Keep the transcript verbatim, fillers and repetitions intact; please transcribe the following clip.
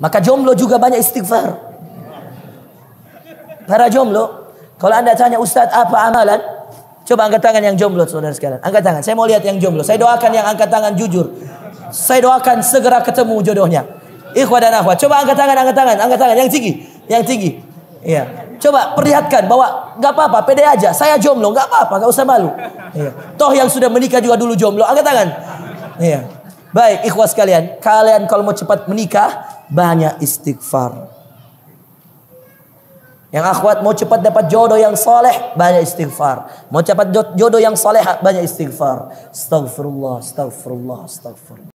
Maka jomblo juga banyak istighfar. Para jomblo, kalau anda tanya, Ustaz apa amalan? Coba angkat tangan yang jomblo, saudara sekalian. Angkat tangan, saya mau lihat yang jomblo. Saya doakan yang angkat tangan jujur. Saya doakan segera ketemu jodohnya. Ikhwah dan akhwah, coba angkat tangan, angkat tangan, angkat tangan. Yang tinggi, yang tinggi. Iya. Coba perlihatkan bahwa gak apa-apa, pede aja. Saya jomblo, gak apa-apa, gak usah malu. Iya. Toh yang sudah menikah juga dulu jomblo. Angkat tangan. Iya. Baik, ikhwah sekalian. Kalian kalau mau cepat menikah, banyak istighfar. Yang akhwat mau cepat dapat jodoh yang soleh, banyak istighfar. Mau cepat jodoh yang soleh, banyak istighfar. Astaghfirullah, astaghfirullah, astaghfirullah.